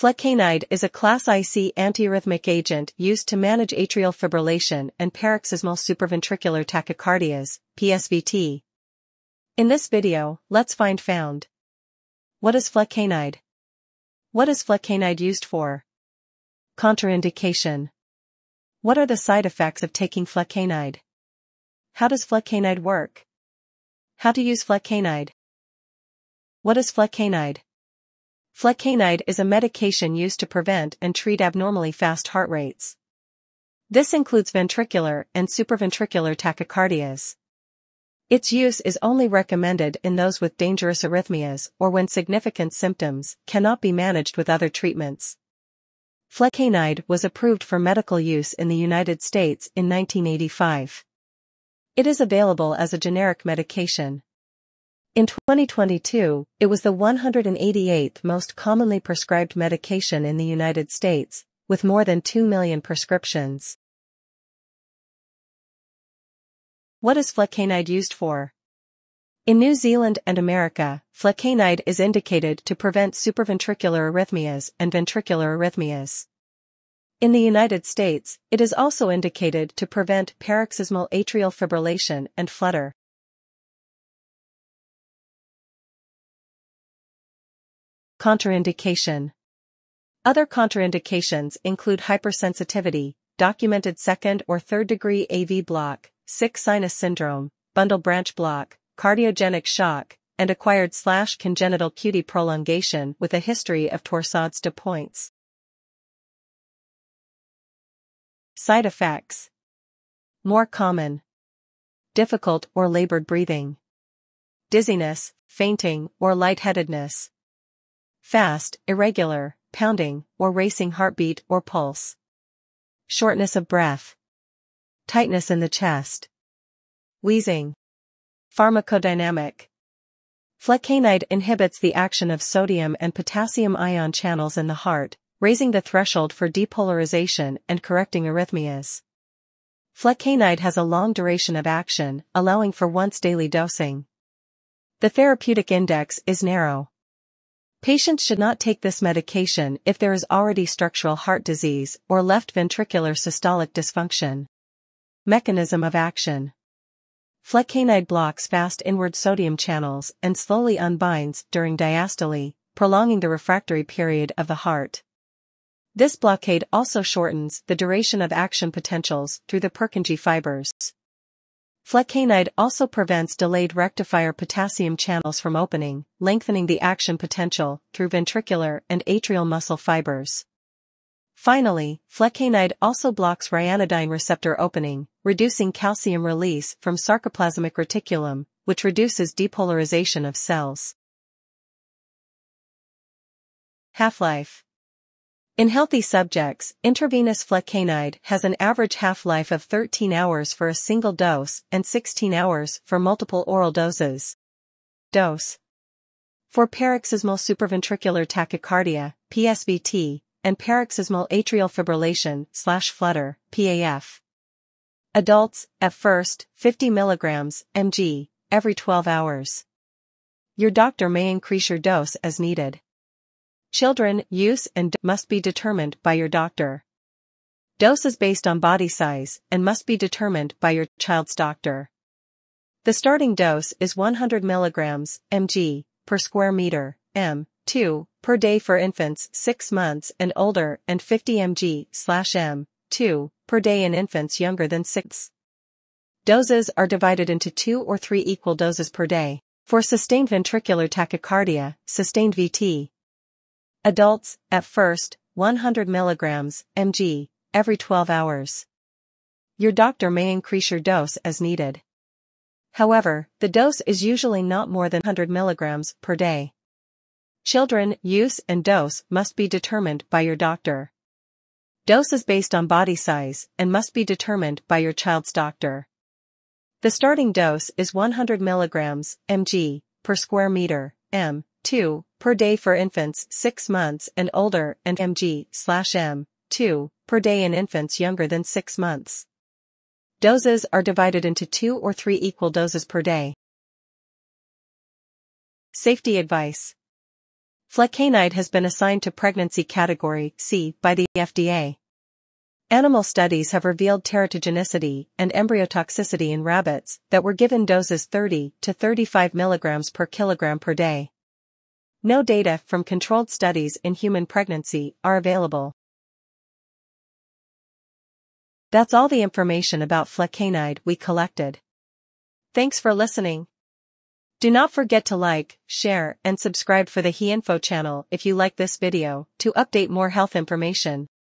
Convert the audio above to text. Flecainide is a Class IC antiarrhythmic agent used to manage atrial fibrillation and paroxysmal supraventricular tachycardias, PSVT. In this video, let's find found. What is Flecainide? What is Flecainide used for? Contraindication. What are the side effects of taking Flecainide? How does Flecainide work? How to use Flecainide? What is Flecainide? Flecainide is a medication used to prevent and treat abnormally fast heart rates. This includes ventricular and supraventricular tachycardias. Its use is only recommended in those with dangerous arrhythmias or when significant symptoms cannot be managed with other treatments. Flecainide was approved for medical use in the United States in 1985. It is available as a generic medication. In 2022, it was the 188th most commonly prescribed medication in the United States, with more than 2 million prescriptions. What is Flecainide used for? In New Zealand and America, Flecainide is indicated to prevent supraventricular arrhythmias and ventricular arrhythmias. In the United States, it is also indicated to prevent paroxysmal atrial fibrillation and flutter. Contraindication. Other contraindications include hypersensitivity, documented second or third degree AV block, sick sinus syndrome, bundle branch block, cardiogenic shock, and acquired/congenital QT prolongation with a history of torsades de pointes. Side effects. More common: difficult or labored breathing, dizziness, fainting, or lightheadedness. Fast, irregular, pounding, or racing heartbeat or pulse. Shortness of breath. Tightness in the chest. Wheezing. Pharmacodynamic. Flecainide inhibits the action of sodium and potassium ion channels in the heart, raising the threshold for depolarization and correcting arrhythmias. Flecainide has a long duration of action, allowing for once-daily dosing. The therapeutic index is narrow. Patients should not take this medication if there is already structural heart disease or left ventricular systolic dysfunction. Mechanism of action. Flecainide blocks fast inward sodium channels and slowly unbinds during diastole, prolonging the refractory period of the heart. This blockade also shortens the duration of action potentials through the Purkinje fibers. Flecainide also prevents delayed rectifier potassium channels from opening, lengthening the action potential through ventricular and atrial muscle fibers. Finally, Flecainide also blocks ryanodine receptor opening, reducing calcium release from sarcoplasmic reticulum, which reduces depolarization of cells. Half-life. In healthy subjects, intravenous Flecainide has an average half-life of 13 hours for a single dose and 16 hours for multiple oral doses. Dose. For paroxysmal supraventricular tachycardia, PSVT, and paroxysmal atrial fibrillation/flutter, PAF. Adults, at first, 50 mg mg, every 12 hours. Your doctor may increase your dose as needed. Children, use and dose must be determined by your doctor. Dose is based on body size and must be determined by your child's doctor. The starting dose is 100 mg mg per square meter (m2) per day for infants 6 months and older and 50 mg/m2 per day in infants younger than 6. Doses are divided into 2 or 3 equal doses per day for sustained ventricular tachycardia, sustained VT. Adults, at first, 100 mg mg, every 12 hours. Your doctor may increase your dose as needed. However, the dose is usually not more than 100 mg per day. Children, use and dose must be determined by your doctor. Dose is based on body size and must be determined by your child's doctor. The starting dose is 100 mg mg per square meter (m2) per day for infants 6 months and older and mg/m2 per day in infants younger than 6 months. Doses are divided into 2 or 3 equal doses per day. Safety advice. Flecainide has been assigned to pregnancy category C by the FDA. Animal studies have revealed teratogenicity and embryotoxicity in rabbits that were given doses 30 to 35 mg per kilogram per day. No data from controlled studies in human pregnancy are available. That's all the information about Flecainide we collected. Thanks for listening. Do not forget to like, share, and subscribe for the HeInfo channel if you like this video to update more health information.